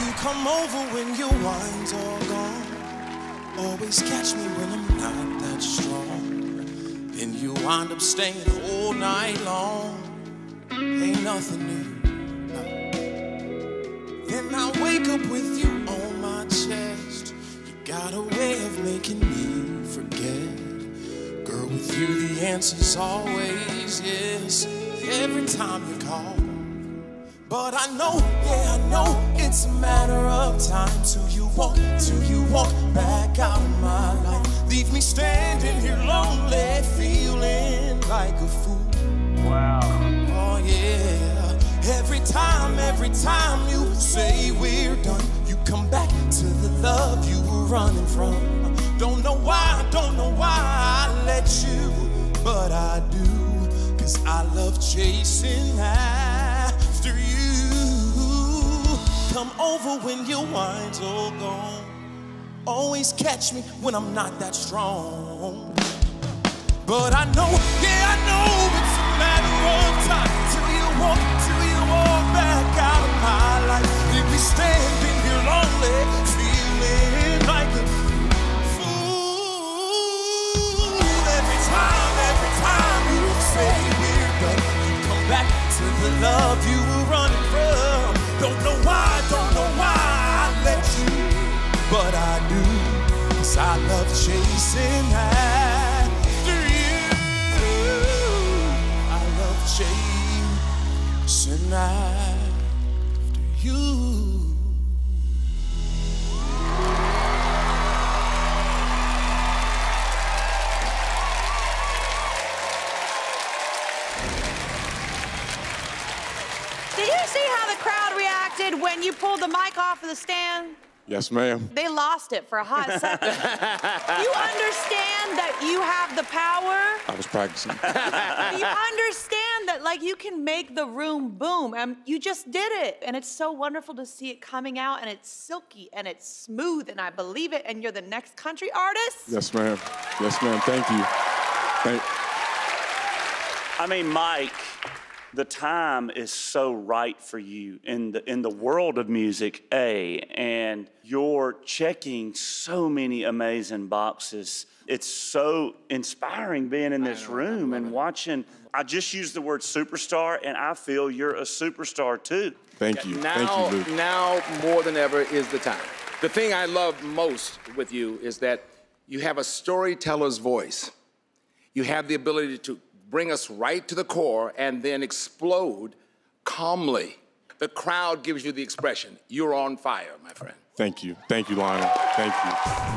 You come over when your wine's all gone. Always catch me when I'm not that strong. Then you wind up staying all night long. Ain't nothing new, no. Then I wake up with you on my chest. You got a way of making me forget. Girl, with you the answer's always yes, every time you call. But I know, yeah, I know, it's a matter of time till you walk back out of my life. Leave me standing here lonely, feeling like a fool. Wow. Oh, yeah. Every time you say we're done, you come back to the love you were running from. Don't know why I let you, but I do, 'cause I love chasing after you. Come over when your wine's all gone. Always catch me when I'm not that strong. But I know, yeah, I know it's a matter of time till you walk back out of my life. Leave me standing here lonely, feeling like a fool. Every time you say we're done, you come back to the love you were running from. Don't know why I let you, but I do, 'cause I love chasing after you. I love chasing after you. Did you see how the crowd reacted when you pulled the mic off of the stand? Yes, ma'am. They lost it for a hot second. You understand that you have the power? I was practicing. You understand that, like, you can make the room boom, and you just did it. And it's so wonderful to see it coming out, and it's silky, and it's smooth, and I believe it, and you're the next country artist? Yes, ma'am. Yes, ma'am. Thank you. I mean, Mike, the time is so right for you in the world of music, and you're checking so many amazing boxes. It's so inspiring being in this room and watching. I just used the word superstar, and I feel you're a superstar too. Thank you. Thank you, Luke. Now more than ever is the time. The thing I love most with you is that you have a storyteller's voice. You have the ability to bring us right to the core and then explode calmly. The crowd gives you the expression. You're on fire, my friend. Thank you. Thank you, Lionel. Thank you.